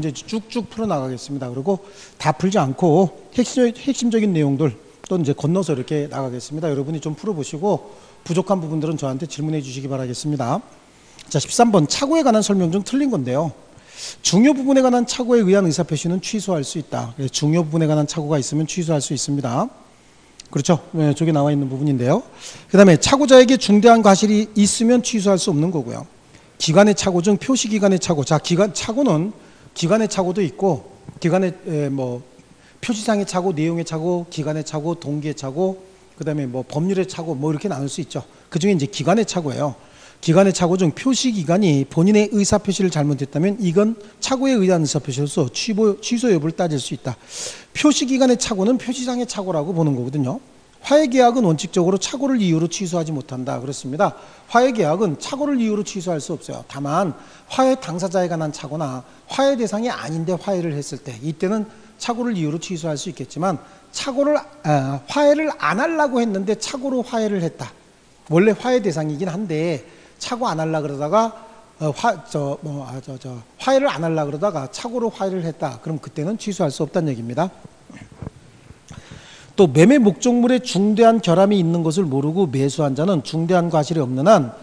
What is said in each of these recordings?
이제 쭉쭉 풀어나가겠습니다. 그리고 다 풀지 않고 핵심적인 내용들 또 이제 건너서 이렇게 나가겠습니다. 여러분이 좀 풀어보시고 부족한 부분들은 저한테 질문해 주시기 바라겠습니다. 자, 13번 착오에 관한 설명 중 틀린 건데요. 중요 부분에 관한 착오에 의한 의사표시는 취소할 수 있다. 중요 부분에 관한 착오가 있으면 취소할 수 있습니다. 그렇죠? 네, 저기 나와 있는 부분인데요. 그 다음에 착오자에게 중대한 과실이 있으면 취소할 수 없는 거고요. 기간의 착오 중 표시기간의 착오. 자, 착오는 기간의 착오도 있고, 기간의 표시상의 착오, 내용의 착오, 기간의 착오, 동기의 착오, 그 다음에 법률의 착오, 이렇게 나눌 수 있죠. 그 중에 이제 기간의 착오예요. 기간의 착오 중 표시기간이 본인의 의사표시를 잘못했다면 이건 착오에 의한 의사표시로서 취소 여부를 따질 수 있다. 표시기간의 착오는 표시상의 착오라고 보는 거거든요. 화해계약은 원칙적으로 착오를 이유로 취소하지 못한다. 그렇습니다. 화해계약은 착오를 이유로 취소할 수 없어요. 다만 화해 당사자에 관한 착오나 화해 대상이 아닌데 화해를 했을 때, 이때는 착오를 이유로 취소할 수 있겠지만, 화해를 안 하려고 했는데 착오로 화해를 했다. 원래 화해 대상이긴 한데 착오 안 하려고 그러다가 화해를 안 하려고 그러다가 착오로 화해를 했다. 그럼 그때는 취소할 수 없다는 얘기입니다. 또 매매 목적물에 중대한 결함이 있는 것을 모르고 매수한 자는 중대한 과실이 없는 한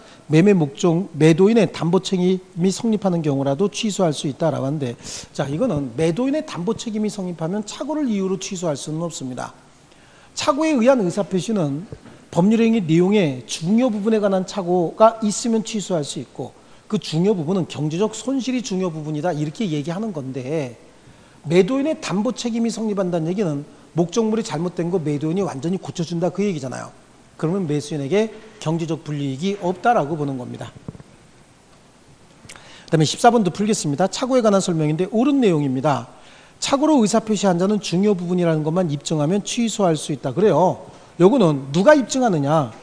매도인의 담보 책임이 성립하는 경우라도 취소할 수 있다라고 하는데, 자, 이거는 매도인의 담보 책임이 성립하면 착오를 이유로 취소할 수는 없습니다. 착오에 의한 의사표시는 법률행위 내용의 중요 부분에 관한 착오가 있으면 취소할 수 있고, 그 중요 부분은 경제적 손실이 중요 부분이다, 이렇게 얘기하는 건데, 매도인의 담보 책임이 성립한다는 얘기는 목적물이 잘못된 거 매도인이 완전히 고쳐준다, 그 얘기잖아요. 그러면 매수인에게 경제적 불이익이 없다라고 보는 겁니다. 그 다음에 14번도 풀겠습니다. 착오에 관한 설명인데 옳은 내용입니다. 착오로 의사표시한 자는 중요 부분이라는 것만 입증하면 취소할 수 있다. 그래요. 요거는 누가 입증하느냐.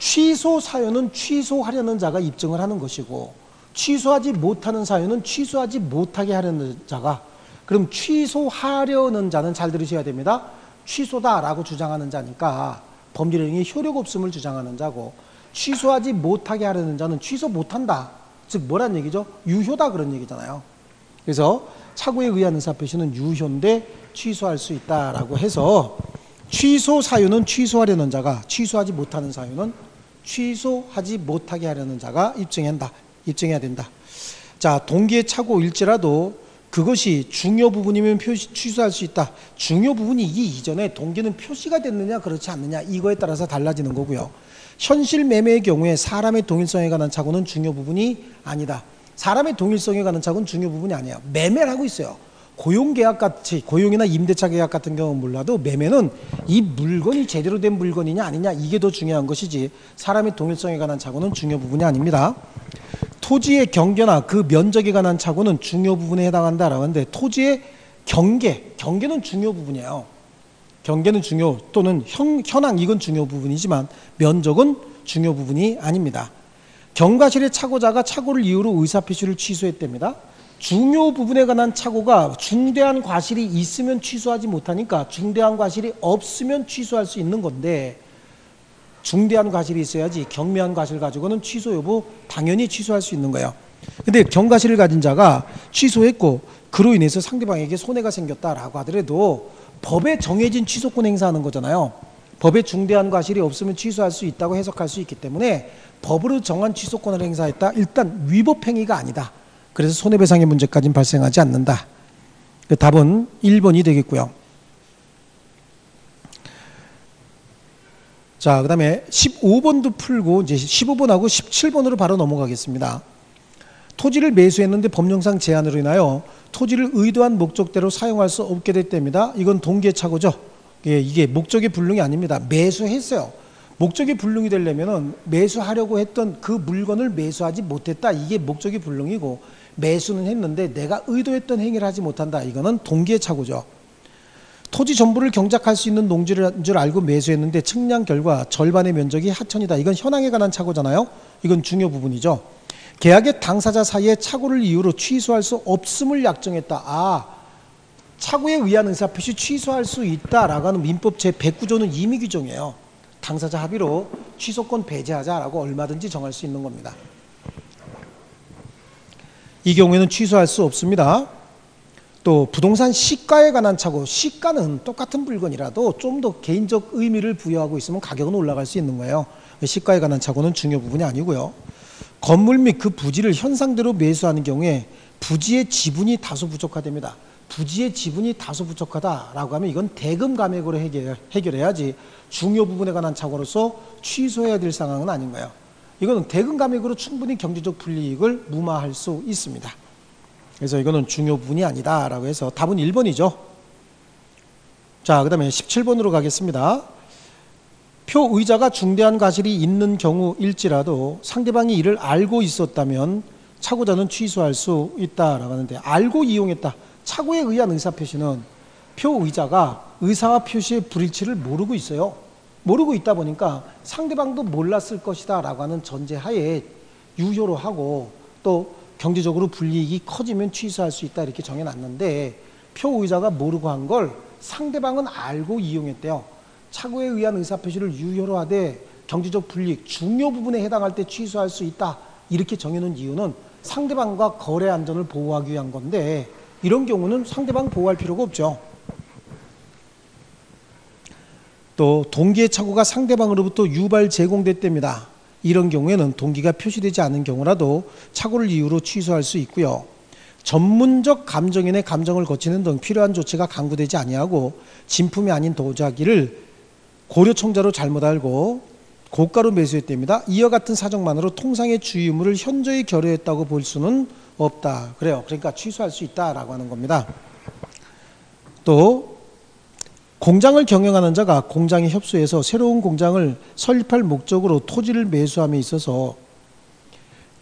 취소 사유는 취소하려는 자가 입증을 하는 것이고, 취소하지 못하는 사유는 취소하지 못하게 하려는 자가, 그럼 취소하려는 자는 잘 들으셔야 됩니다. 취소다라고 주장하는 자니까 법률행위의 효력 없음을 주장하는 자고, 취소하지 못하게 하려는 자는 취소 못한다. 즉 뭐란 얘기죠? 유효다, 그런 얘기잖아요. 그래서 착오에 의한 의사표시는 유효인데 취소할 수 있다라고 해서 취소 사유는 취소하려는 자가, 취소하지 못하는 사유는 취소하지 못하게 하려는 자가 입증해야 된다. 자, 동기의 착오일지라도 그것이 중요 부분이면 취소할 수 있다. 중요 부분이 이 이전에 동기는 표시가 됐느냐 그렇지 않느냐, 이거에 따라서 달라지는 거고요. 현실 매매의 경우에 사람의 동일성에 관한 착오는 중요 부분이 아니다. 사람의 동일성에 관한 착오는 중요 부분이 아니에요. 매매를 하고 있어요. 고용계약같이 고용이나 임대차 계약 같은 경우는 몰라도 매매는 이 물건이 제대로 된 물건이냐 아니냐, 이게 더 중요한 것이지 사람의 동일성에 관한 착오는 중요 부분이 아닙니다. 토지의 경계나 그 면적에 관한 착오는 중요 부분에 해당한다라고 하는데, 토지의 경계는 중요 부분이에요. 경계는 중요 또는 현황, 이건 중요 부분이지만 면적은 중요 부분이 아닙니다. 경과실의 착오자가 착오를 이유로 의사표시를 취소했답니다. 중요 부분에 관한 착오가 중대한 과실이 있으면 취소하지 못하니까 중대한 과실이 없으면 취소할 수 있는 건데, 중대한 과실이 있어야지 경미한 과실 가지고는 취소 여부 당연히 취소할 수 있는 거예요. 근데 경과실을 가진 자가 취소했고 그로 인해서 상대방에게 손해가 생겼다라고 하더라도 법에 정해진 취소권 행사하는 거잖아요. 법에 중대한 과실이 없으면 취소할 수 있다고 해석할 수 있기 때문에 법으로 정한 취소권을 행사했다, 일단 위법 행위가 아니다. 그래서 손해배상의 문제까지는 발생하지 않는다. 그 답은 1번이 되겠고요. 자, 그 다음에 15번도 풀고 이제 15번하고 17번으로 바로 넘어가겠습니다. 토지를 매수했는데 법령상 제한으로 인하여 토지를 의도한 목적대로 사용할 수 없게 됐답니다. 이건 동기의 착오죠. 예, 이게 목적의 불능이 아닙니다. 매수했어요. 목적의 불능이 되려면은 매수하려고 했던 그 물건을 매수하지 못했다. 이게 목적의 불능이고, 매수는 했는데 내가 의도했던 행위를 하지 못한다. 이거는 동기의 착오죠. 토지 전부를 경작할 수 있는 농지인 줄 알고 매수했는데 측량 결과 절반의 면적이 하천이다. 이건 현황에 관한 착오잖아요. 이건 중요 부분이죠. 계약의 당사자 사이에 착오를 이유로 취소할 수 없음을 약정했다. 아, 착오에 의한 의사표시 취소할 수 있다라고 하는 민법 제109조는 임의 규정이에요. 당사자 합의로 취소권 배제하자라고 얼마든지 정할 수 있는 겁니다. 이 경우에는 취소할 수 없습니다. 또 부동산 시가에 관한 차고, 시가는 똑같은 물건이라도 좀 더 개인적 의미를 부여하고 있으면 가격은 올라갈 수 있는 거예요. 시가에 관한 차고는 중요 부분이 아니고요. 건물 및 그 부지를 현상대로 매수하는 경우에 부지의 지분이 다소 부족하답니다. 부지의 지분이 다소 부족하다라고 하면 이건 대금 감액으로 해결해야지 중요 부분에 관한 착오로서 취소해야 될 상황은 아닌 거예요. 이거는 대금 감액으로 충분히 경제적 불이익을 무마할 수 있습니다. 그래서 이거는 중요 부분이 아니다라고 해서 답은 1번이죠. 자, 그 다음에 17번으로 가겠습니다. 표의자가 중대한 과실이 있는 경우일지라도 상대방이 이를 알고 있었다면 착오자는 취소할 수 있다라고 하는데, 알고 이용했다. 착오에 의한 의사표시는 표의자가 의사와 표시의 불일치를 모르고 있어요. 모르고 있다 보니까 상대방도 몰랐을 것이다 라고 하는 전제하에 유효로 하고, 또 경제적으로 불이익이 커지면 취소할 수 있다 이렇게 정해놨는데, 표의자가 모르고 한 걸 상대방은 알고 이용했대요. 착오에 의한 의사표시를 유효로 하되 경제적 불이익, 중요 부분에 해당할 때 취소할 수 있다 이렇게 정해놓은 이유는 상대방과 거래 안전을 보호하기 위한 건데, 이런 경우는 상대방 보호할 필요가 없죠. 또 동기의 착오가 상대방으로부터 유발 제공됐답니다. 이런 경우에는 동기가 표시되지 않은 경우라도 착오를 이유로 취소할 수 있고요. 전문적 감정인의 감정을 거치는 등 필요한 조치가 강구되지 아니하고, 진품이 아닌 도자기를 고려청자로 잘못 알고 고가로 매수했답니다. 이와 같은 사정만으로 통상의 주의 의무를 현저히 결여했다고 볼 수는 없다. 그래요. 그러니까 취소할 수 있다라고 하는 겁니다. 또 공장을 경영하는 자가 공장에 협수해서 새로운 공장을 설립할 목적으로 토지를 매수함에 있어서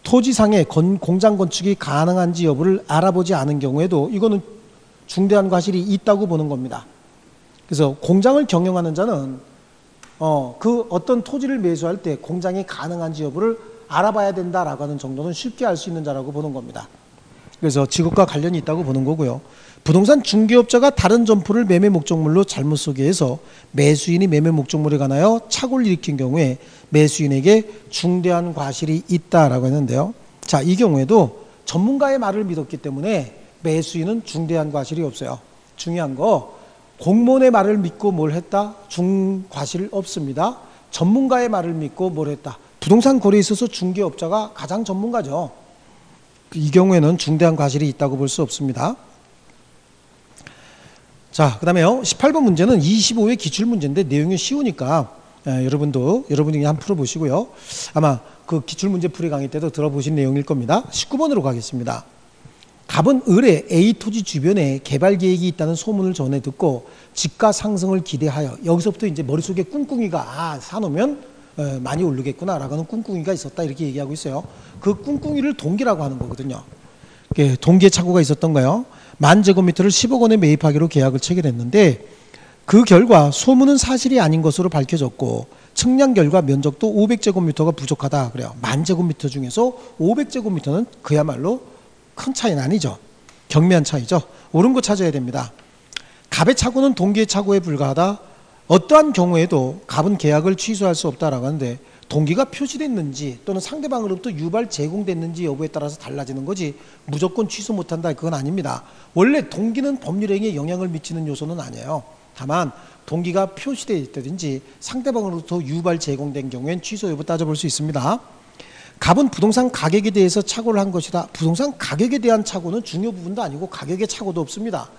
토지상에 공장 건축이 가능한지 여부를 알아보지 않은 경우에도 이거는 중대한 과실이 있다고 보는 겁니다. 그래서 공장을 경영하는 자는 그 어떤 토지를 매수할 때 공장이 가능한지 여부를 알아봐야 된다라고 하는 정도는 쉽게 알 수 있는 자라고 보는 겁니다. 그래서 직업과 관련이 있다고 보는 거고요. 부동산 중개업자가 다른 점포를 매매 목적물로 잘못 소개해서 매수인이 매매 목적물에 관하여 착오를 일으킨 경우에 매수인에게 중대한 과실이 있다라고 했는데요. 자, 이 경우에도 전문가의 말을 믿었기 때문에 매수인은 중대한 과실이 없어요. 중요한 거, 공무원의 말을 믿고 뭘 했다? 과실 없습니다. 전문가의 말을 믿고 뭘 했다? 부동산 거래에 있어서 중개업자가 가장 전문가죠. 이 경우에는 중대한 과실이 있다고 볼 수 없습니다. 자, 그 다음에요. 18번 문제는 25회 기출문제인데 내용이 쉬우니까 여러분이 한번 풀어보시고요. 아마 그 기출문제 풀이 강의 때도 들어보신 내용일 겁니다. 19번으로 가겠습니다. 갑은 을의 A 토지 주변에 개발 계획이 있다는 소문을 전해 듣고 집가 상승을 기대하여, 여기서부터 이제 머릿속에 꿍꿍이가 사놓으면 많이 오르겠구나라고 하는 꿍꿍이가 있었다 이렇게 얘기하고 있어요. 그 꿍꿍이를 동기라고 하는 거거든요. 동기의 착오가 있었던 거예요. 10,000제곱미터를 10억 원에 매입하기로 계약을 체결했는데 그 결과 소문은 사실이 아닌 것으로 밝혀졌고 측량 결과 면적도 500제곱미터가 부족하다 그래요. 10,000제곱미터 중에서 500제곱미터는 그야말로 큰 차이는 아니죠. 경미한 차이죠. 옳은 거 찾아야 됩니다. 갑의 착오는 동기의 착오에 불과하다. 어떠한 경우에도 갑은 계약을 취소할 수 없다라고 하는데, 동기가 표시됐는지 또는 상대방으로부터 유발 제공됐는지 여부에 따라서 달라지는 거지 무조건 취소 못한다 그건 아닙니다. 원래 동기는 법률행위에 영향을 미치는 요소는 아니에요. 다만 동기가 표시되어 있다든지 상대방으로부터 유발 제공된 경우엔 취소 여부 따져볼 수 있습니다. 갑은 부동산 가격에 대해서 착오를 한 것이다. 부동산 가격에 대한 착오는 중요 부분도 아니고 가격의 착오도 없습니다.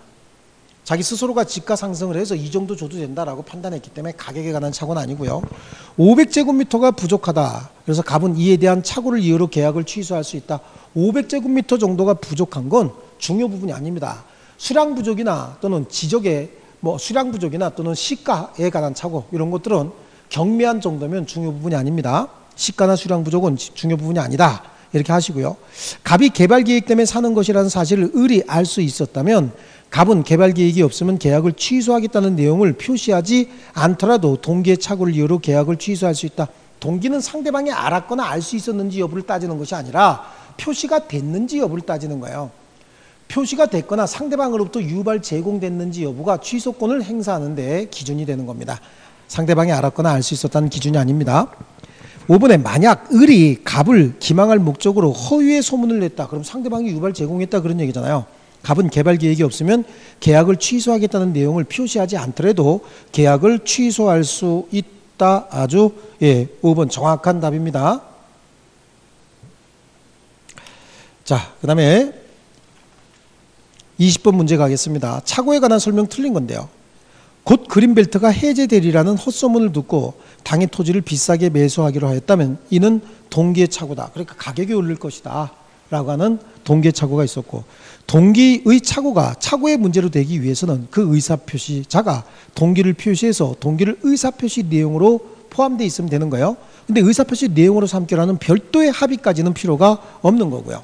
자기 스스로가 집가 상승을 해서 이 정도 줘도 된다라고 판단했기 때문에 가격에 관한 착오는 아니고요. 500제곱미터가 부족하다. 그래서 갑은 이에 대한 착오를 이유로 계약을 취소할 수 있다. 500제곱미터 정도가 부족한 건 중요 부분이 아닙니다. 수량 부족이나 또는 지적의 수량 부족이나 또는 시가에 관한 착오, 이런 것들은 경미한 정도면 중요 부분이 아닙니다. 시가나 수량 부족은 중요 부분이 아니다. 이렇게 하시고요. 갑이 개발 계획 때문에 사는 것이라는 사실을 을이 알 수 있었다면 갑은 개발 계획이 없으면 계약을 취소하겠다는 내용을 표시하지 않더라도 동기의 착오를 이유로 계약을 취소할 수 있다. 동기는 상대방이 알았거나 알 수 있었는지 여부를 따지는 것이 아니라 표시가 됐는지 여부를 따지는 거예요. 표시가 됐거나 상대방으로부터 유발 제공됐는지 여부가 취소권을 행사하는 데 기준이 되는 겁니다. 상대방이 알았거나 알 수 있었다는 기준이 아닙니다. 5번에 만약 을이 갑을 기망할 목적으로 허위의 소문을 냈다. 그럼 상대방이 유발 제공했다 그런 얘기잖아요. 갑은 개발 계획이 없으면 계약을 취소하겠다는 내용을 표시하지 않더라도 계약을 취소할 수 있다. 아주 예, 5번 정확한 답입니다. 자, 그 다음에 20번 문제 가겠습니다. 착오에 관한 설명 틀린 건데요. 곧 그린벨트가 해제되리라는 헛소문을 듣고 당의 토지를 비싸게 매수하기로 하였다면 이는 동기의 착오다. 그러니까 가격이 오를 것이다 라고 하는 동기의 착오가 있었고, 동기의 착오가 착오의 문제로 되기 위해서는 그 의사표시자가 동기를 표시해서 동기를 의사표시 내용으로 포함되어 있으면 되는 거예요. 근데 의사표시 내용으로 삼기라는 별도의 합의까지는 필요가 없는 거고요.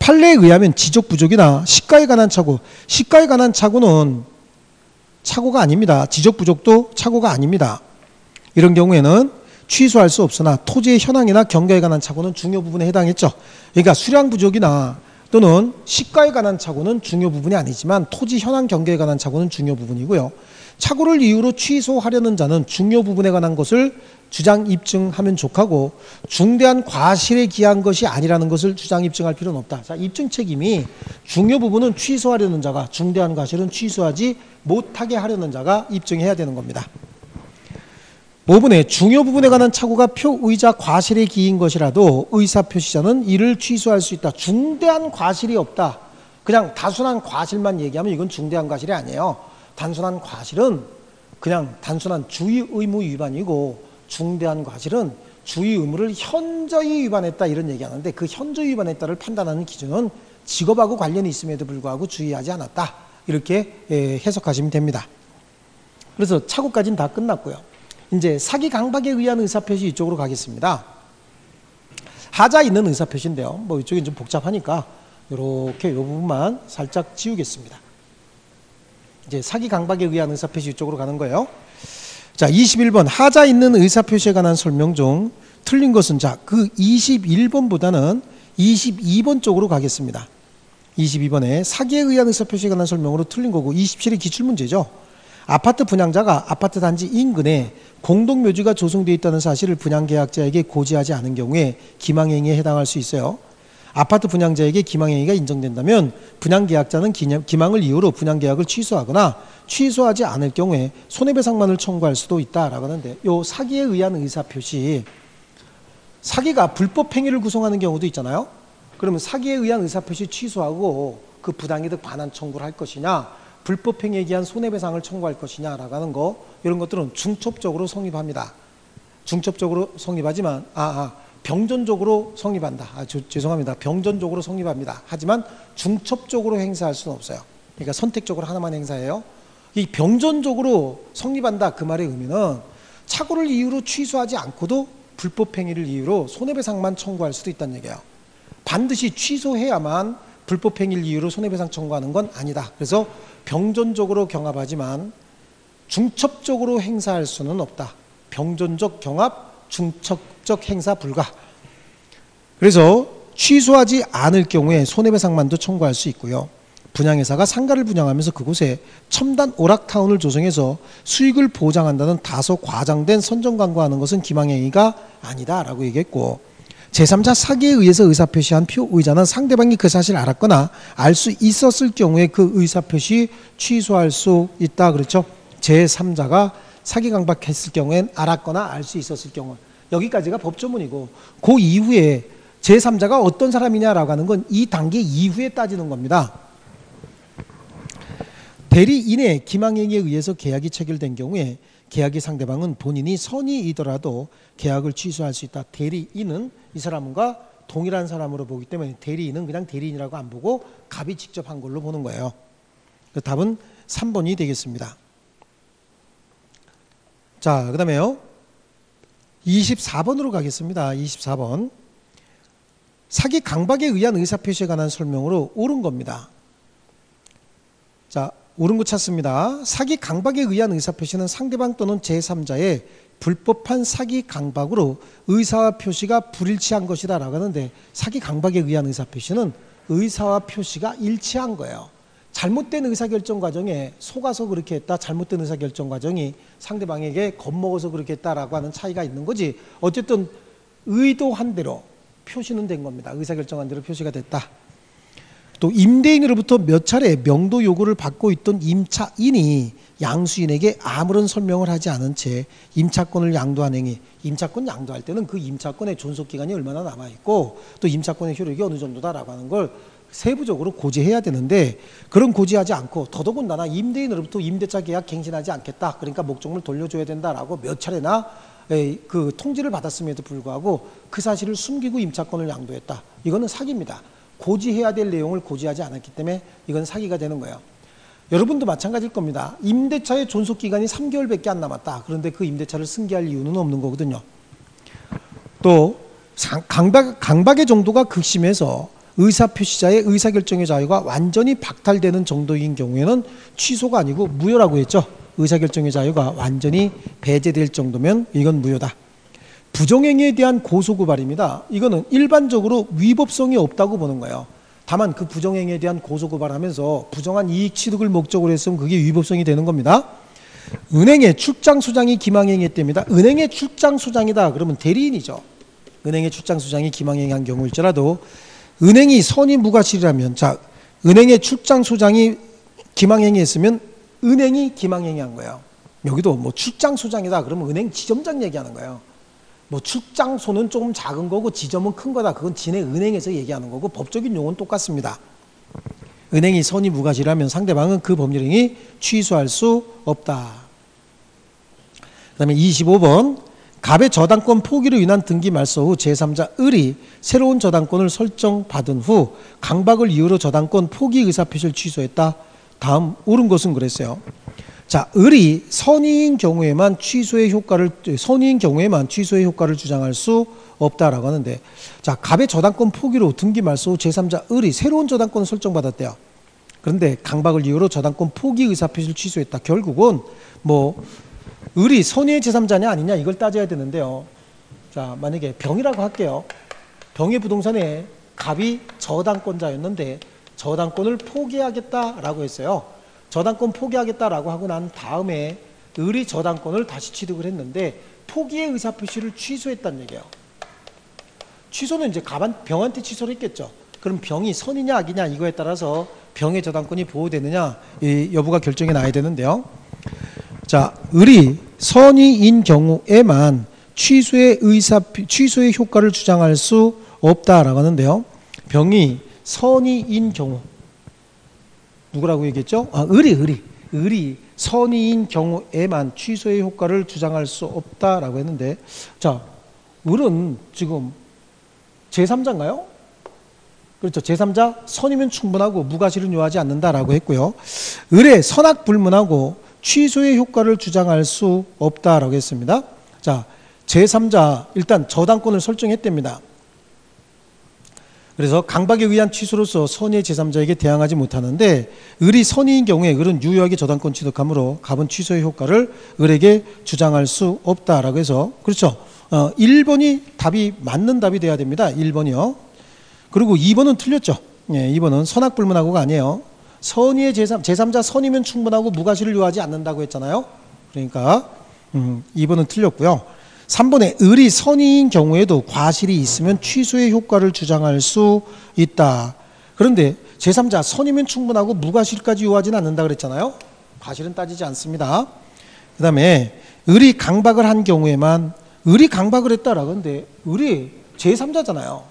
판례에 의하면 지적 부족이나 시가에 관한 착오, 시가에 관한 착오는 착오가 아닙니다. 지적 부족도 착오가 아닙니다. 이런 경우에는 취소할 수 없으나 토지의 현황이나 경과에 관한 착오는 중요 부분에 해당했죠. 그러니까 수량 부족이나 또는 시가에 관한 착오는 중요 부분이 아니지만 토지 현황 경과에 관한 착오는 중요 부분이고요. 착오를 이유로 취소하려는 자는 중요 부분에 관한 것을 주장 입증하면 좋고 중대한 과실에 기한 것이 아니라는 것을 주장 입증할 필요는 없다. 자, 입증 책임이 중요 부분은 취소하려는 자가, 중대한 과실은 취소하지 못하게 하려는 자가 입증해야 되는 겁니다. 5번에 중요 부분에 관한 착오가 표의자 과실에 기인 것이라도 의사표시자는 이를 취소할 수 있다. 중대한 과실이 없다. 그냥 단순한 과실만 얘기하면 이건 중대한 과실이 아니에요. 단순한 과실은 그냥 단순한 주의 의무 위반이고, 중대한 과실은 주의 의무를 현저히 위반했다 이런 얘기하는데, 그 현저히 위반했다를 판단하는 기준은 직업하고 관련이 있음에도 불구하고 주의하지 않았다 이렇게 해석하시면 됩니다. 그래서 착오까지는 다 끝났고요. 이제 사기 강박에 의한 의사표시 이쪽으로 가겠습니다. 하자 있는 의사표시인데요. 뭐 이쪽이 좀 복잡하니까 이렇게 이 부분만 살짝 지우겠습니다. 이제 사기 강박에 의한 의사표시 이쪽으로 가는 거예요. 자, 21번 하자 있는 의사표시에 관한 설명 중 틀린 것은, 자, 그 21번보다는 22번 쪽으로 가겠습니다. 22번에 사기에 의한 의사표시에 관한 설명으로 틀린 거고, 27이 기출문제죠. 아파트 분양자가 아파트 단지 인근에 공동묘지가 조성되어 있다는 사실을 분양계약자에게 고지하지 않은 경우에 기망행위에 해당할 수 있어요. 아파트 분양자에게 기망행위가 인정된다면 분양계약자는 기망을 이유로 분양계약을 취소하거나 취소하지 않을 경우에 손해배상만을 청구할 수도 있다라고 하는데, 요 사기에 의한 의사표시, 사기가 불법행위를 구성하는 경우도 있잖아요. 그러면 사기에 의한 의사표시 취소하고 그 부당이득 반환 청구를 할 것이냐, 불법행위에 의한 손해배상을 청구할 것이냐라고 하는 거, 이런 것들은 중첩적으로 성립합니다. 중첩적으로 성립하지만 병존적으로 성립한다. 죄송합니다. 병존적으로 성립합니다. 하지만 중첩적으로 행사할 수는 없어요. 그러니까 선택적으로 하나만 행사해요. 이 병존적으로 성립한다 그 말의 의미는 착오를 이유로 취소하지 않고도 불법행위를 이유로 손해배상만 청구할 수도 있다는 얘기예요. 반드시 취소해야만 불법행위를 이유로 손해배상 청구하는 건 아니다. 그래서 병존적으로 경합하지만 중첩적으로 행사할 수는 없다. 병존적 경합, 중첩적 행사 불가. 그래서 취소하지 않을 경우에 손해배상만도 청구할 수 있고요. 분양회사가 상가를 분양하면서 그곳에 첨단 오락타운을 조성해서 수익을 보장한다는 다소 과장된 선전광고하는 것은 기망행위가 아니다라고 얘기했고, 제3자 사기에 의해서 의사표시한 피의자는 상대방이 그 사실을 알았거나 알 수 있었을 경우에 그 의사표시 취소할 수 있다. 그렇죠? 제3자가 사기 강박했을 경우엔 알았거나 알 수 있었을 경우, 여기까지가 법조문이고, 그 이후에 제3자가 어떤 사람이냐라고 하는 건 이 단계 이후에 따지는 겁니다. 대리인의 기망행위에 의해서 계약이 체결된 경우에 계약의 상대방은 본인이 선의이더라도 계약을 취소할 수 있다. 대리인은 이 사람과 동일한 사람으로 보기 때문에 대리인은 그냥 대리인이라고 안 보고 갑이 직접 한 걸로 보는 거예요. 그 답은 3번이 되겠습니다. 자, 그 다음에요. 24번으로 가겠습니다. 24번. 사기 강박에 의한 의사표시에 관한 설명으로 옳은 겁니다. 자, 옳은 거 찾습니다. 사기 강박에 의한 의사표시는 상대방 또는 제3자의 불법한 사기 강박으로 의사와 표시가 불일치한 것이다 라고 하는데, 사기 강박에 의한 의사표시는 의사와 표시가 일치한 거예요. 잘못된 의사결정 과정에 속아서 그렇게 했다, 잘못된 의사결정 과정이 상대방에게 겁먹어서 그렇게 했다라고 하는 차이가 있는 거지, 어쨌든 의도한 대로 표시는 된 겁니다. 의사결정한 대로 표시가 됐다. 또 임대인으로부터 몇 차례 명도 요구를 받고 있던 임차인이 양수인에게 아무런 설명을 하지 않은 채 임차권을 양도한 행위, 임차권 양도할 때는 그 임차권의 존속기간이 얼마나 남아있고 또 임차권의 효력이 어느 정도다라고 하는 걸 세부적으로 고지해야 되는데, 그런 고지하지 않고 더더군다나 임대인으로부터 임대차 계약 갱신하지 않겠다, 그러니까 목적물 돌려줘야 된다라고 몇 차례나 그 통지를 받았음에도 불구하고 그 사실을 숨기고 임차권을 양도했다. 이거는 사기입니다. 고지해야 될 내용을 고지하지 않았기 때문에 이건 사기가 되는 거예요. 여러분도 마찬가지일 겁니다. 임대차의 존속기간이 3개월밖에 안 남았다. 그런데 그 임대차를 승계할 이유는 없는 거거든요. 또 강박의 정도가 극심해서 의사표시자의 의사결정의 자유가 완전히 박탈되는 정도인 경우에는 취소가 아니고 무효라고 했죠. 의사결정의 자유가 완전히 배제될 정도면 이건 무효다. 부정행위에 대한 고소고발입니다. 이거는 일반적으로 위법성이 없다고 보는 거예요. 다만 그 부정행위에 대한 고소고발하면서 부정한 이익 취득을 목적으로 했으면 그게 위법성이 되는 겁니다. 은행의 출장소장이 기망행위했답니다. 은행의 출장소장이다. 그러면 대리인이죠. 은행의 출장소장이 기망행위한 경우일지라도 은행이 선임 무과실이라면, 자, 은행의 출장소장이 기망행위했으면 은행이 기망행위한 거예요. 여기도 뭐 출장소장이다. 그러면 은행 지점장 얘기하는 거예요. 뭐 출장소는 조금 작은 거고 지점은 큰 거다. 그건 진해 은행에서 얘기하는 거고 법적인 용어는 똑같습니다. 은행이 선임 무과실이라면 상대방은 그 법률행위 취소할 수 없다. 그 다음에 25번, 갑의 저당권 포기로 인한 등기 말소 후 제3자 을이 새로운 저당권을 설정받은 후 강박을 이유로 저당권 포기 의사표시를 취소했다. 다음 옳은 것은 그랬어요. 자, 을이 선의인 경우에만 취소의 효과를 주장할 수 없다라고 하는데, 자, 갑의 저당권 포기로 등기 말소 후 제3자 을이 새로운 저당권을 설정받았대요. 그런데 강박을 이유로 저당권 포기 의사표시를 취소했다. 결국은 뭐 을이 선의의 제3자냐 아니냐 이걸 따져야 되는데요. 자, 만약에 병이라고 할게요. 병의 부동산에 갑이 저당권자였는데 저당권을 포기하겠다라고 했어요. 저당권 포기하겠다라고 하고 난 다음에 을이 저당권을 다시 취득을 했는데 포기의 의사표시를 취소했다는 얘기예요. 취소는 이제 병한테 취소를 했겠죠. 그럼 병이 선이냐 악이냐 이거에 따라서 병의 저당권이 보호되느냐 이 여부가 결정이 나야 되는데요. 자, 을이 선의인 경우에만 취소의 효과를 주장할 수 없다라고 하는데요. 병이 선의인 경우 누구라고 얘기했죠? 을이 선의인 경우에만 취소의 효과를 주장할 수 없다라고 했는데, 자, 을은 지금 제3자인가요? 그렇죠. 제3자 선이면 충분하고 무과실은 요하지 않는다라고 했고요. 을의 선악불문하고 취소의 효과를 주장할 수 없다라고 했습니다. 자, 제3자 일단 저당권을 설정했답니다. 그래서 강박에 의한 취소로서 선의의 제3자에게 대항하지 못하는데 을이 선의인 경우에 을은 유효하게 저당권 취득하므로 갑은 취소의 효과를 을에게 주장할 수 없다라고 해서, 그렇죠. 1번이 답이 맞는 답이 돼야 됩니다. 1번이요. 그리고 2번은 틀렸죠. 예, 2번은 선악불문하고가 아니에요. 선의의 제3자 선이면 충분하고 무과실을 요하지 않는다고 했잖아요. 그러니까 2번은 틀렸고요. 3번에 을이 선의인 경우에도 과실이 있으면 취소의 효과를 주장할 수 있다. 그런데 제3자 선이면 충분하고 무과실까지 요하지는 않는다 그랬잖아요. 과실은 따지지 않습니다. 그 다음에 을이 강박을 한 경우에만, 을이 강박을 했다라고 하는데 을이 제3자잖아요.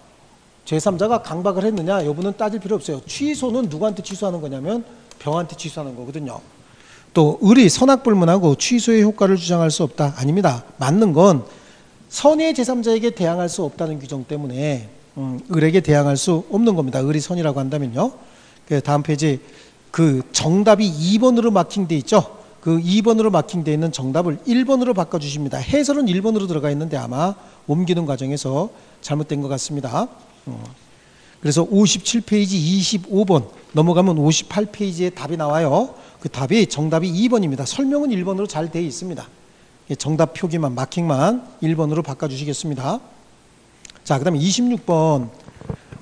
제3자가 강박을 했느냐 여부는 따질 필요 없어요. 취소는 누구한테 취소하는 거냐면 병한테 취소하는 거거든요. 또 을이 선악불문하고 취소의 효과를 주장할 수 없다. 아닙니다. 맞는 건 선의의 제3자에게 대항할 수 없다는 규정 때문에 을에게 대항할 수 없는 겁니다. 을이 선이라고 한다면요. 다음 페이지 그 정답이 2번으로 마킹돼 있죠. 그 2번으로 마킹돼 있는 정답을 1번으로 바꿔주십니다. 해설은 1번으로 들어가 있는데 아마 옮기는 과정에서 잘못된 것 같습니다. 그래서 57페이지 25번 넘어가면 58페이지에 답이 나와요. 그 답이 정답이 2번입니다. 설명은 1번으로 잘 되어 있습니다. 정답 표기만, 마킹만 1번으로 바꿔주시겠습니다. 자, 그 다음에 26번,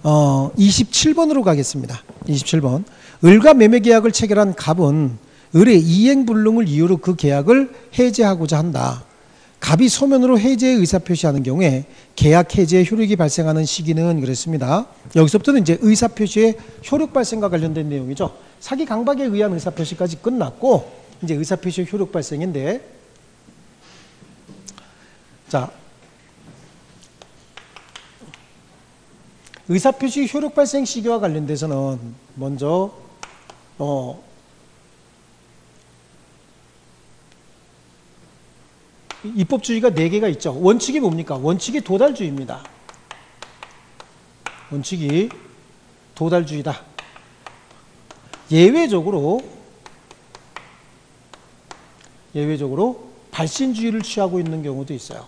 27번으로 가겠습니다. 27번. 을과 매매 계약을 체결한 갑은 을의 이행불능을 이유로 그 계약을 해제하고자 한다. 갑이 서면으로 해제의 의사표시하는 경우에 계약 해제의 효력이 발생하는 시기는 그랬습니다. 여기서부터는 이제 의사표시의 효력 발생과 관련된 내용이죠. 사기 강박에 의한 의사표시까지 끝났고 이제 의사표시의 효력 발생인데, 자, 의사표시 효력 발생 시기와 관련돼서는 먼저 입법주의가 4개가 있죠. 원칙이 뭡니까? 원칙이 도달주의입니다. 원칙이 도달주의다. 예외적으로 발신주의를 취하고 있는 경우도 있어요.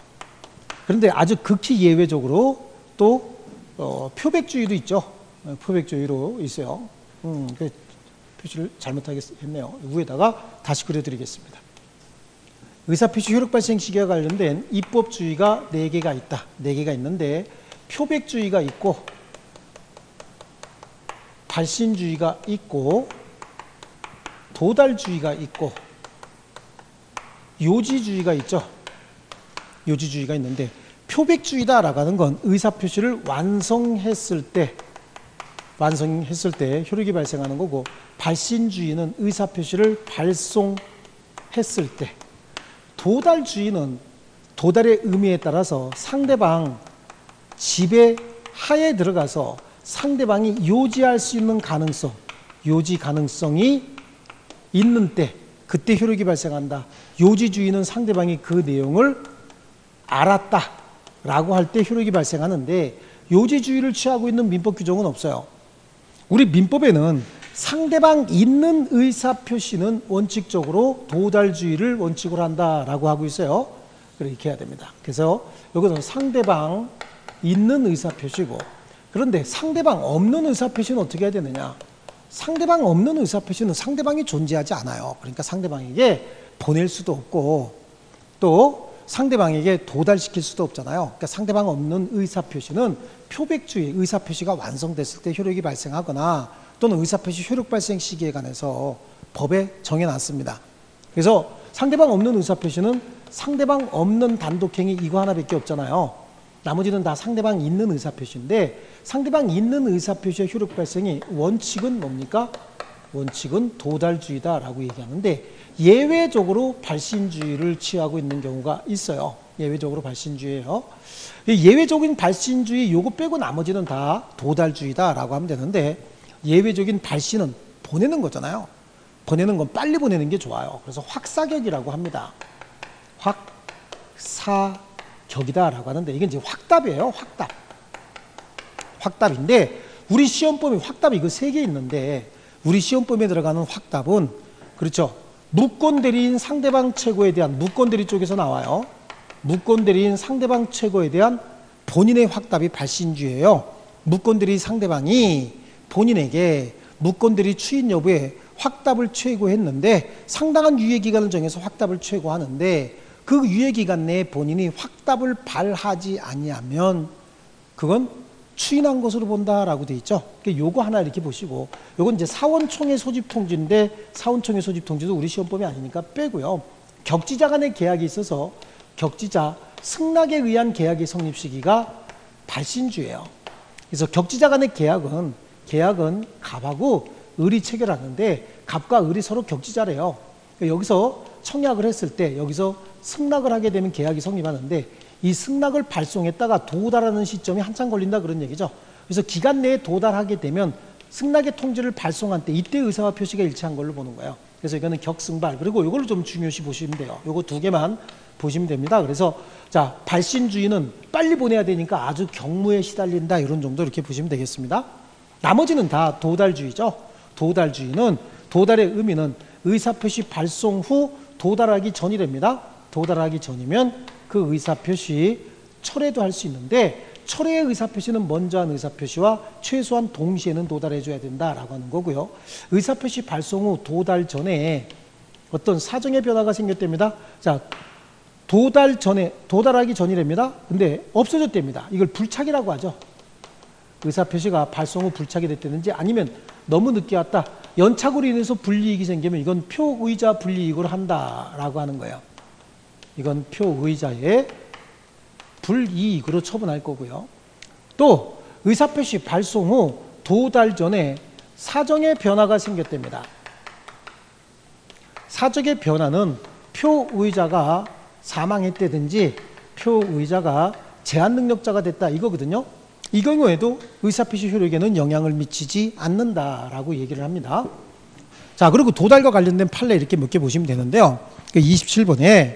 그런데 아주 극히 예외적으로 또 표백주의도 있죠. 표백주의로 있어요. 그 표시를 잘못했네요. 위에다가 다시 그려드리겠습니다. 의사표시 효력 발생 시기와 관련된 입법주의가 4개가 있다. 4개가 있는데 표백주의가 있고 발신주의가 있고 도달주의가 있고 요지주의가 있죠. 요지주의가 있는데 표백주의다라고 하는 건 의사표시를 완성했을 때 효력이 발생하는 거고, 발신주의는 의사표시를 발송했을 때, 도달주의는 도달의 의미에 따라서 상대방 집에 하에 들어가서 상대방이 요지할 수 있는 가능성, 요지 가능성이 있는 때 그때 효력이 발생한다. 요지주의는 상대방이 그 내용을 알았다라고 할 때 효력이 발생하는데 요지주의를 취하고 있는 민법 규정은 없어요. 우리 민법에는 상대방 있는 의사표시는 원칙적으로 도달주의를 원칙으로 한다라고 하고 있어요. 이렇게 해야 됩니다. 그래서 여기서 상대방 있는 의사표시고, 그런데 상대방 없는 의사표시는 어떻게 해야 되느냐. 상대방 없는 의사표시는 상대방이 존재하지 않아요. 그러니까 상대방에게 보낼 수도 없고 또 상대방에게 도달시킬 수도 없잖아요. 그러니까 상대방 없는 의사표시는 표백주의, 의사표시가 완성됐을 때 효력이 발생하거나 또는 의사표시 효력 발생 시기에 관해서 법에 정해놨습니다. 그래서 상대방 없는 의사표시는 상대방 없는 단독행위 이거 하나밖에 없잖아요. 나머지는 다 상대방 있는 의사표시인데 상대방 있는 의사표시의 효력 발생이 원칙은 뭡니까? 원칙은 도달주의다라고 얘기하는데 예외적으로 발신주의를 취하고 있는 경우가 있어요. 예외적으로 발신주의예요. 예외적인 발신주의 요거 빼고 나머지는 다 도달주의다라고 하면 되는데 예외적인 발신은 보내는 거잖아요. 보내는 건 빨리 보내는 게 좋아요. 그래서 확사격이라고 합니다. 확사격이다라고 하는데 이건 이제 확답이에요. 확답. 확답인데 우리 시험법에 확답이 이거 3개 있는데 우리 시험법에 들어가는 확답은 그렇죠. 무권대리인 상대방 최고에 대한 무권대리 쪽에서 나와요. 무권대리인 상대방 최고에 대한 본인의 확답이 발신주의예요. 무권대리 상대방이 본인에게 무권들이 추인 여부에 확답을 최고했는데 상당한 유예기간을 정해서 확답을 최고하는데 그 유예기간 내에 본인이 확답을 발하지 아니하면 그건 추인한 것으로 본다라고 돼 있죠. 그러니까 요거 하나 이렇게 보시고 요건 이제 사원총회 소집통지인데 사원총회 소집통지도 우리 시험법이 아니니까 빼고요. 격지자 간의 계약이 있어서 격지자 승낙에 의한 계약의 성립 시기가 발신주예요. 그래서 격지자 간의 계약은 갑하고 을이 체결하는데 갑과 을이 서로 격지자래요. 여기서 청약을 했을 때 여기서 승낙을 하게 되면 계약이 성립하는데 이 승낙을 발송했다가 도달하는 시점이 한참 걸린다 그런 얘기죠. 그래서 기간 내에 도달하게 되면 승낙의 통지를 발송한 때 이때 의사와 표시가 일치한 걸로 보는 거예요. 그래서 이거는 격승발, 그리고 이걸 좀 중요시 보시면 돼요. 요거 2개만 보시면 됩니다. 그래서 자, 발신주의는 빨리 보내야 되니까 아주 경무에 시달린다 이런 정도 이렇게 보시면 되겠습니다. 나머지는 다 도달주의죠. 도달주의는 도달의 의미는 의사표시 발송 후 도달하기 전이랍니다. 도달하기 전이면 그 의사표시 철회도 할 수 있는데 철회의 의사표시는 먼저 한 의사표시와 최소한 동시에는 도달해줘야 된다라고 하는 거고요. 의사표시 발송 후 도달 전에 어떤 사정의 변화가 생겼답니다. 자, 도달 전에, 도달하기 전이랍니다. 근데 없어졌답니다. 이걸 불착이라고 하죠. 의사표시가 발송 후 불착이 됐다든지 아니면 너무 늦게 왔다. 연착으로 인해서 불이익이 생기면 이건 표의자 불이익으로 한다라고 하는 거예요. 이건 표의자의 불이익으로 처분할 거고요. 또 의사표시 발송 후 두 달 전에 사정의 변화가 생겼답니다. 사정의 변화는 표의자가 사망했다든지 표의자가 제한능력자가 됐다 이거거든요. 이 경우에도 의사표시 효력에는 영향을 미치지 않는다라고 얘기를 합니다. 자, 그리고 도달과 관련된 판례 이렇게 몇 개 보시면 되는데요. 27번에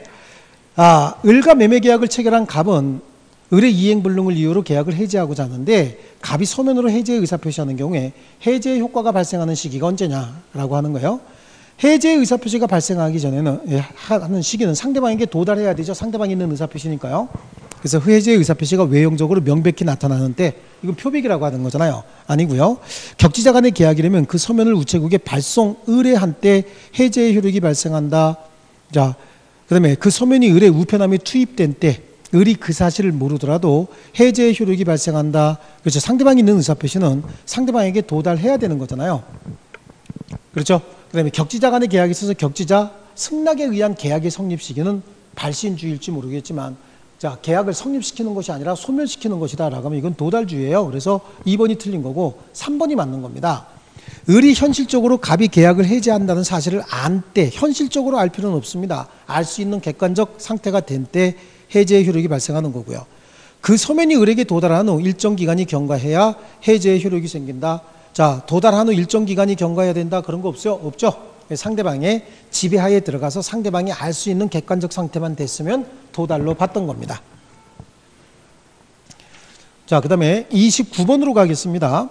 을과 매매계약을 체결한 갑은 을의 이행불능을 이유로 계약을 해지하고자 하는데 갑이 서면으로 해지의 의사표시하는 경우에 해지의 효과가 발생하는 시기가 언제냐라고 하는 거예요. 해지의 의사표시가 발생하기 전에는 하는 시기는 상대방에게 도달해야 되죠. 상대방이 있는 의사표시니까요. 그래서 해지의 의사표시가 외형적으로 명백히 나타나는 때 이건 표백이라고 하는 거잖아요. 아니고요. 격지자 간의 계약이라면 그 서면을 우체국에 발송 의뢰한 때 해지의 효력이 발생한다. 자, 그다음에 그 서면이 을의 우편함에 투입된 때 을이 그 사실을 모르더라도 해제의 효력이 발생한다. 그렇죠. 상대방이 있는 의사표시는 상대방에게 도달해야 되는 거잖아요. 그렇죠. 그다음에 격지자 간의 계약에 있어서 격지자 승낙에 의한 계약의 성립 시기는 발신주일지 모르겠지만 자, 계약을 성립시키는 것이 아니라 소멸시키는 것이다 라고 하면 이건 도달주의예요. 그래서 2번이 틀린 거고 3번이 맞는 겁니다. 을이 현실적으로 갑이 계약을 해지한다는 사실을 안 때, 현실적으로 알 필요는 없습니다. 알 수 있는 객관적 상태가 된 때 해제의 효력이 발생하는 거고요. 그 서면이 을에게 도달한 후 일정 기간이 경과해야 해제의 효력이 생긴다. 자, 도달한 후 일정 기간이 경과해야 된다. 그런 거 없어요? 없죠. 상대방의 지배하에 들어가서 상대방이 알 수 있는 객관적 상태만 됐으면 도달로 봤던 겁니다. 자, 그 다음에 29번으로 가겠습니다.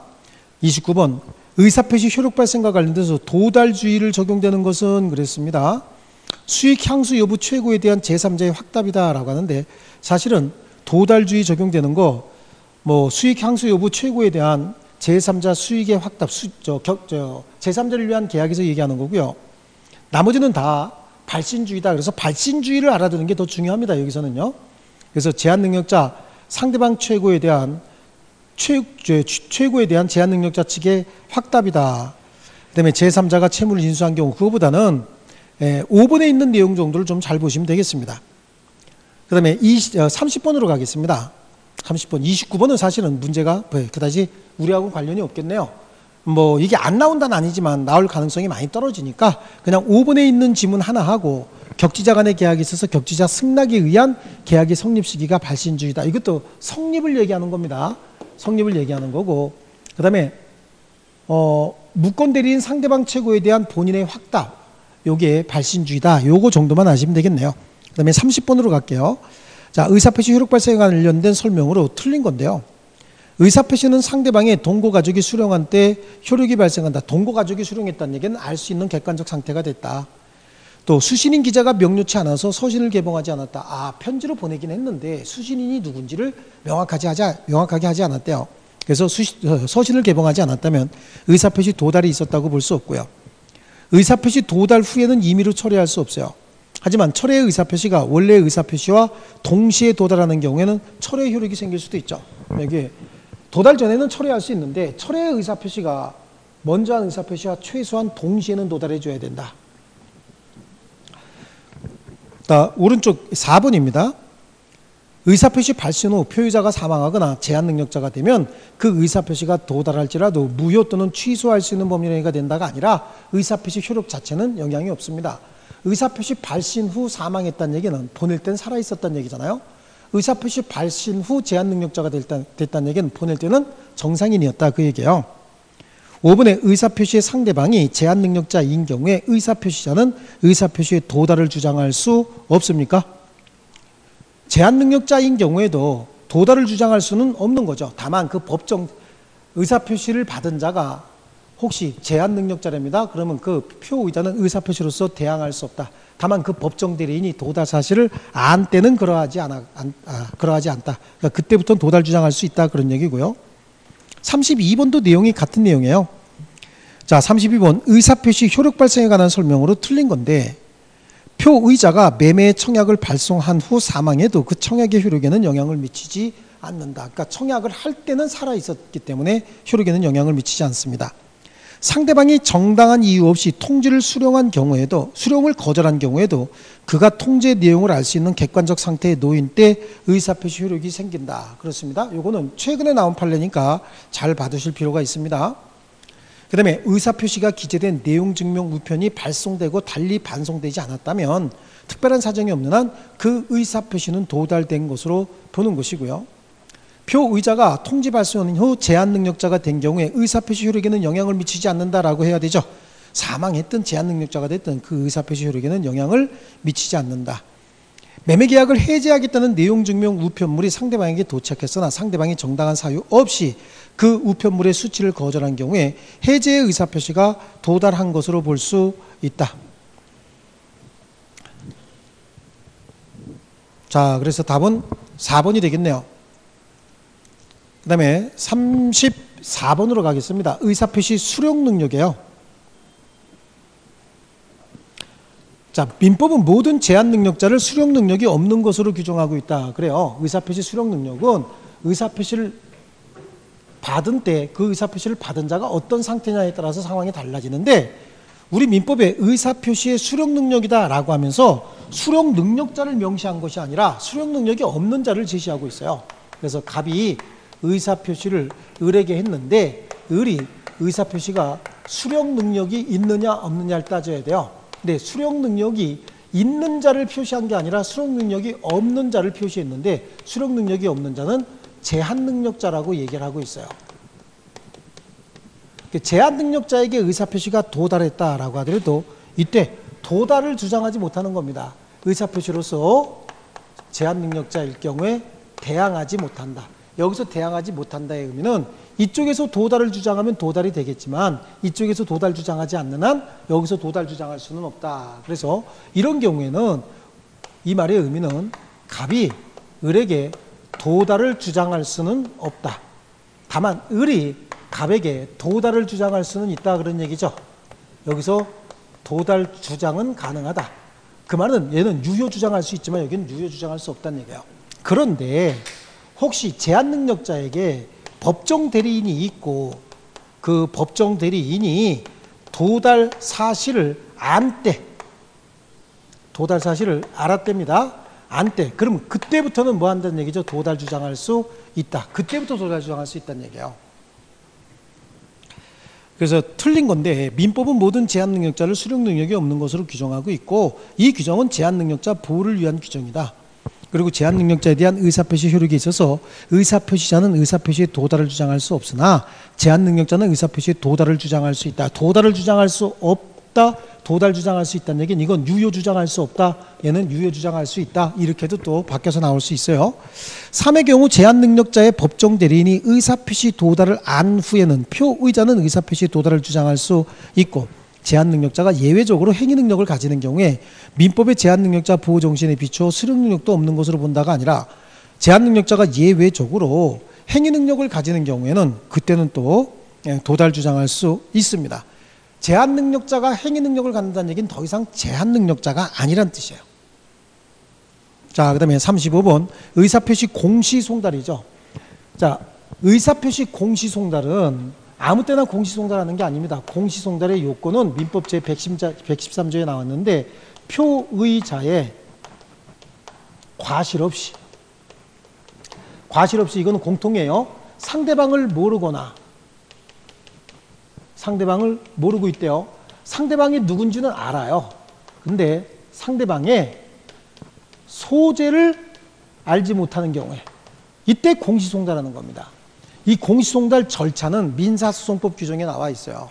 29번. 의사표시 효력 발생과 관련돼서 도달주의를 적용되는 것은 그랬습니다. 수익 향수 여부 최고에 대한 제3자의 확답이다라고 하는데 사실은 도달주의 적용되는 거 뭐 수익 향수 여부 최고에 대한 제3자 수익의 확답 제3자를 위한 계약에서 얘기하는 거고요. 나머지는 다 발신주의다. 그래서 발신주의를 알아두는 게 더 중요합니다. 여기서는요. 그래서 제한능력자 상대방 최고에 대한 최고에 대한 제한능력자 측의 확답이다. 그다음에 제3자가 채무를 인수한 경우 그거보다는 5번에 있는 내용 정도를 좀 잘 보시면 되겠습니다. 그다음에 30번으로 가겠습니다. 30번, 29번은 사실은 문제가 그다지 우리하고 관련이 없겠네요. 뭐 이게 안 나온다는 아니지만 나올 가능성이 많이 떨어지니까 그냥 5번에 있는 지문 하나 하고 격지자 간의 계약이 있어서 격지자 승낙에 의한 계약의 성립 시기가 발신주의다. 이것도 성립을 얘기하는 겁니다. 성립을 얘기하는 거고 그 다음에 무권대리인 상대방 최고에 대한 본인의 확답 요게 발신주의다. 요거 정도만 아시면 되겠네요. 그 다음에 30번으로 갈게요. 자, 의사표시 효력 발생과 관련된 설명으로 틀린 건데요. 의사표시는 상대방의 동거가족이 수령한 때 효력이 발생한다. 동거가족이 수령했다는 얘기는 알 수 있는 객관적 상태가 됐다. 또 수신인 기자가 명료치 않아서 서신을 개봉하지 않았다. 아, 편지로 보내긴 했는데 수신인이 누군지를 명확하게 하지 않았대요. 그래서 서신을 개봉하지 않았다면 의사표시 도달이 있었다고 볼 수 없고요. 의사표시 도달 후에는 임의로 철회할 수 없어요. 하지만 철회의 의사표시가 원래의 의사표시와 동시에 도달하는 경우에는 철회의 효력이 생길 수도 있죠. 이게 도달 전에는 철회할 수 있는데 철회의 의사표시가 먼저 한 의사표시와 최소한 동시에는 도달해줘야 된다. 오른쪽 4번입니다. 의사표시 발신 후 표의자가 사망하거나 제한능력자가 되면 그 의사표시가 도달할지라도 무효 또는 취소할 수 있는 법률 행위가 된다가 아니라 의사표시 효력 자체는 영향이 없습니다. 의사표시 발신 후 사망했다는 얘기는 보낼 땐 살아있었다는 얘기잖아요. 의사표시 발신 후 제한능력자가 됐다는 얘기는 보낼 때는 정상인이었다 그 얘기예요. 5번에 의사표시의 상대방이 제한능력자인 경우에 의사표시자는 의사표시의 도달을 주장할 수 없습니까? 제한능력자인 경우에도 도달을 주장할 수는 없는 거죠. 다만 그 법정 의사표시를 받은 자가 혹시 제한능력자랍니다. 그러면 그 표의자는 의사표시로서 대항할 수 없다. 다만 그 법정대리인이 도달 사실을 안 때는 그러하지 않다. 그러니까 그때부터는 도달 주장할 수 있다 그런 얘기고요. 32번도 내용이 같은 내용이에요. 자, 32번 의사표시 효력 발생에 관한 설명으로 틀린 건데 표의자가 매매의 청약을 발송한 후 사망해도 그 청약의 효력에는 영향을 미치지 않는다. 그러니까 청약을 할 때는 살아있었기 때문에 효력에는 영향을 미치지 않습니다. 상대방이 정당한 이유 없이 통지를 수령한 경우에도, 수령을 거절한 경우에도 그가 통지의 내용을 알 수 있는 객관적 상태에 놓인 때 의사표시 효력이 생긴다. 그렇습니다. 요거는 최근에 나온 판례니까 잘 봐두실 필요가 있습니다. 그 다음에 의사표시가 기재된 내용증명 우편이 발송되고 달리 반송되지 않았다면 특별한 사정이 없는 한 그 의사표시는 도달된 것으로 보는 것이고요. 표의자가 통지 발송 후 제한능력자가 된 경우에 의사표시 효력에는 영향을 미치지 않는다라고 해야 되죠. 사망했든 제한능력자가 됐든 그 의사표시 효력에는 영향을 미치지 않는다. 매매계약을 해제하겠다는 내용증명 우편물이 상대방에게 도착했으나 상대방이 정당한 사유 없이 그 우편물의 수치를 거절한 경우에 해제의 의사표시가 도달한 것으로 볼 수 있다. 자, 그래서 답은 4번이 되겠네요. 그 다음에 34번으로 가겠습니다. 의사표시 수령 능력이에요. 자, 민법은 모든 제한 능력자를 수령 능력이 없는 것으로 규정하고 있다. 그래요. 의사표시 수령 능력은 의사표시를 받은 때 그 의사표시를 받은 자가 어떤 상태냐에 따라서 상황이 달라지는데, 우리 민법에 의사표시의 수령 능력이다라고 하면서 수령 능력자를 명시한 것이 아니라 수령 능력이 없는 자를 제시하고 있어요. 그래서 갑이 의사표시를 을에게 했는데 을이 의사표시가 수령 능력이 있느냐 없느냐를 따져야 돼요. 근데 수령 능력이 있는 자를 표시한 게 아니라 수령 능력이 없는 자를 표시했는데, 수령 능력이 없는 자는 제한 능력자라고 얘기를 하고 있어요. 제한 능력자에게 의사표시가 도달했다라고 하더라도 이때 도달을 주장하지 못하는 겁니다. 의사표시로서 제한 능력자일 경우에 대항하지 못한다. 여기서 대항하지 못한다의 의미는 이쪽에서 도달을 주장하면 도달이 되겠지만 이쪽에서 도달 주장하지 않는 한 여기서 도달 주장할 수는 없다. 그래서 이런 경우에는 이 말의 의미는 갑이 을에게 도달을 주장할 수는 없다. 다만 을이 갑에게 도달을 주장할 수는 있다, 그런 얘기죠. 여기서 도달 주장은 가능하다. 그 말은 얘는 유효 주장할 수 있지만 여기는 유효 주장할 수 없다는 얘기예요. 그런데 혹시 제한 능력자에게 법정 대리인이 있고 그 법정 대리인이 도달 사실을 안때, 도달 사실을 알았답니다. 안때. 그럼 그때부터는 뭐 한다는 얘기죠? 도달 주장할 수 있다. 그때부터 도달 주장할 수 있다는 얘기예요. 그래서 틀린 건데, 민법은 모든 제한 능력자를 수령 능력이 없는 것으로 규정하고 있고 이 규정은 제한 능력자 보호를 위한 규정이다. 그리고 제한 능력자에 대한 의사표시 효력에 있어서 의사표시자는 의사표시에 도달을 주장할 수 없으나 제한 능력자는 의사표시에 도달을 주장할 수 있다. 도달을 주장할 수 없다, 도달 주장할 수 있다는 얘기는 이건 유효 주장할 수 없다, 얘는 유효 주장할 수 있다, 이렇게도 또 바뀌어서 나올 수 있어요. 3의 경우 제한 능력자의 법정 대리인이 의사표시 도달을 안 후에는 표의자는 의사표시 도달을 주장할 수 있고, 제한 능력자가 예외적으로 행위 능력을 가지는 경우에 민법의 제한 능력자 보호 정신에 비추어 수령 능력도 없는 것으로 본다가 아니라 제한 능력자가 예외적으로 행위 능력을 가지는 경우에는 그때는 또 도달 주장할 수 있습니다. 제한 능력자가 행위 능력을 갖는다는 얘기는 더 이상 제한 능력자가 아니란 뜻이에요. 자, 그 다음에 35번 의사표시 공시송달이죠. 자, 의사표시 공시송달은 아무 때나 공시송달하는 게 아닙니다. 공시송달의 요건은 민법 제113조에 나왔는데 표의자의 과실 없이, 과실 없이, 이건 공통이에요. 상대방을 모르거나, 상대방을 모르고 있대요. 상대방이 누군지는 알아요. 근데 상대방의 소재를 알지 못하는 경우에 이때 공시송달하는 겁니다. 이 공시송달 절차는 민사소송법 규정에 나와 있어요.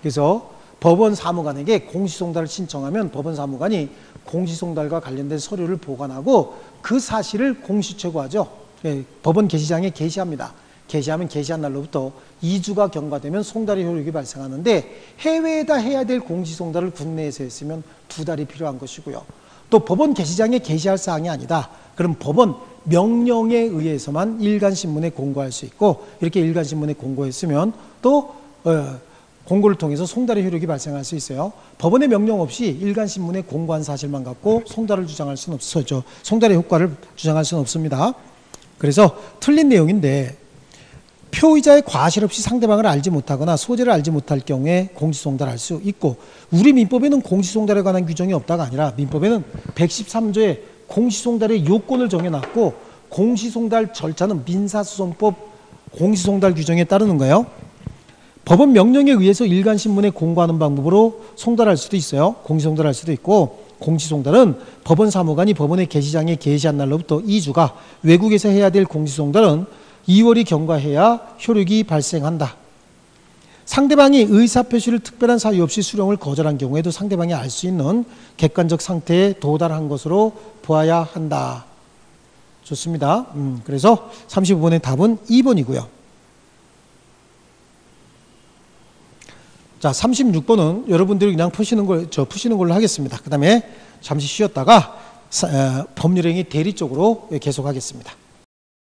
그래서 법원 사무관에게 공시송달을 신청하면 법원 사무관이 공시송달과 관련된 서류를 보관하고 그 사실을 공시최고하죠. 예, 법원 게시장에 게시합니다. 게시하면 게시한 날로부터 2주가 경과되면 송달의 효력이 발생하는데, 해외에다 해야 될 공시송달을 국내에서 했으면 2달이 필요한 것이고요. 또 법원 게시장에 게시할 사항이 아니다. 그럼 법원 명령에 의해서만 일간신문에 공고할 수 있고, 이렇게 일간신문에 공고했으면 또 공고를 통해서 송달의 효력이 발생할 수 있어요. 법원의 명령 없이 일간신문에 공고한 사실만 갖고 송달을 주장할 수는 없어요. 송달의 효과를 주장할 수는 없습니다. 그래서 틀린 내용인데 피의자의 과실 없이 상대방을 알지 못하거나 소재를 알지 못할 경우에 공지송달할 수 있고, 우리 민법에는 공지송달에 관한 규정이 없다가 아니라 민법에는 113조에 공지송달의 요건을 정해놨고 공지송달 절차는 민사소송법 공지송달 규정에 따르는 거예요. 법원 명령에 의해서 일간신문에 공고하는 방법으로 송달할 수도 있어요. 공지송달할 수도 있고, 공지송달은 법원 사무관이 법원의 게시장에 게시한 날로부터 2주가 외국에서 해야 될 공지송달은 2월이 경과해야 효력이 발생한다. 상대방이 의사표시를 특별한 사유 없이 수령을 거절한 경우에도 상대방이 알 수 있는 객관적 상태에 도달한 것으로 보아야 한다. 좋습니다. 그래서 35번의 답은 2번이고요. 자, 36번은 여러분들이 그냥 푸시는 걸, 푸시는 걸로 하겠습니다. 그 다음에 잠시 쉬었다가 법률행위 대리 쪽으로 계속하겠습니다.